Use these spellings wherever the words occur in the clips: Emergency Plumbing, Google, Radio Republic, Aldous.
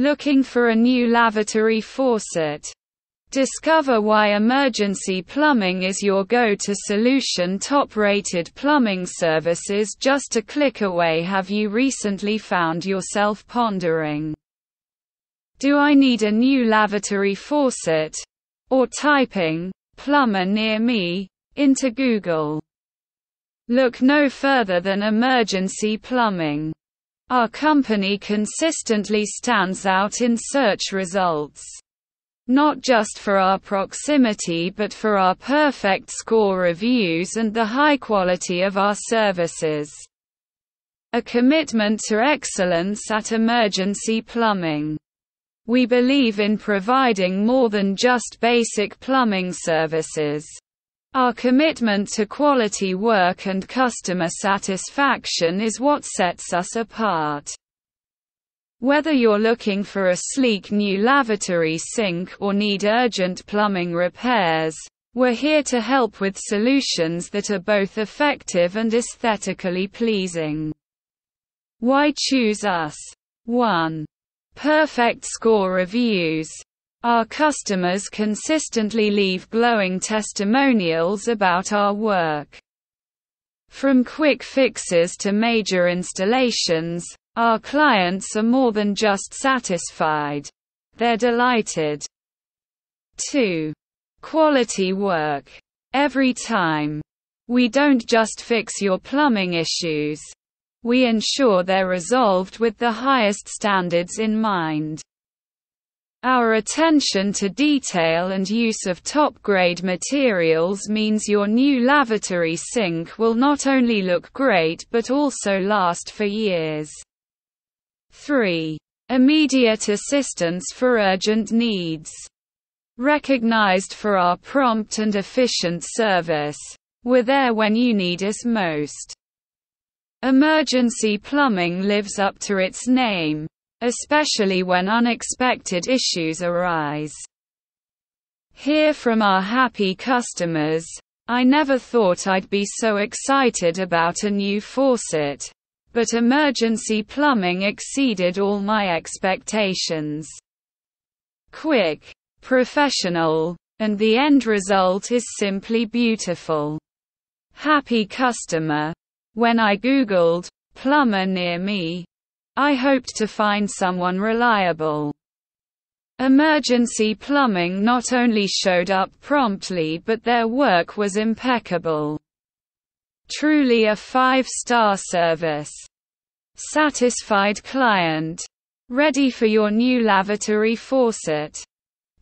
Looking for a new lavatory faucet? Discover why Emergency Plumbing is your go-to solution. Top-rated plumbing services just a click away. Have you recently found yourself pondering, do I need a new lavatory faucet? Or typing, plumber near me, into Google? Look no further than Emergency Plumbing. Our company consistently stands out in search results, not just for our proximity but for our perfect score reviews and the high quality of our services. A commitment to excellence at Emergency Plumbing. We believe in providing more than just basic plumbing services. Our commitment to quality work and customer satisfaction is what sets us apart. Whether you're looking for a sleek new lavatory sink or need urgent plumbing repairs, we're here to help with solutions that are both effective and aesthetically pleasing. Why choose us? 1. Perfect score reviews. Our customers consistently leave glowing testimonials about our work. From quick fixes to major installations, our clients are more than just satisfied. They're delighted. 2. Quality work. Every time. We don't just fix your plumbing issues. We ensure they're resolved with the highest standards in mind. Our attention to detail and use of top-grade materials means your new lavatory sink will not only look great but also last for years. 3. Immediate assistance for urgent needs. Recognized for our prompt and efficient service, we're there when you need us most. Emergency Plumbing lives up to its name, especially when unexpected issues arise. Hear from our happy customers. I never thought I'd be so excited about a new faucet, but Emergency Plumbing exceeded all my expectations. Quick, professional, and the end result is simply beautiful. Happy customer. When I googled, plumber near me, I hoped to find someone reliable. Emergency Plumbing not only showed up promptly but their work was impeccable. Truly a 5-star service. Satisfied client. Ready for your new lavatory faucet?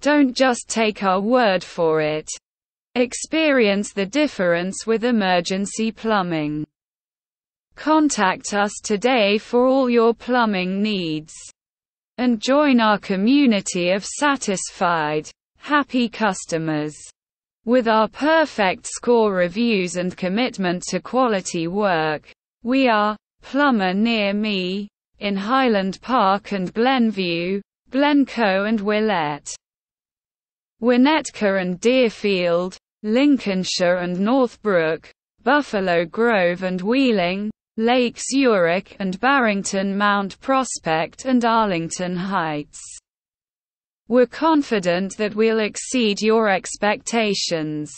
Don't just take our word for it. Experience the difference with Emergency Plumbing. Contact us today for all your plumbing needs. And join our community of satisfied, happy customers. With our perfect score reviews and commitment to quality work, we are plumber near me, in Highland Park and Glenview, Glencoe and Winnetka and Deerfield, Lincolnshire and Northbrook, Buffalo Grove and Wheeling, Lakes Zurich and Barrington, Mount Prospect and Arlington Heights. We're confident that we'll exceed your expectations.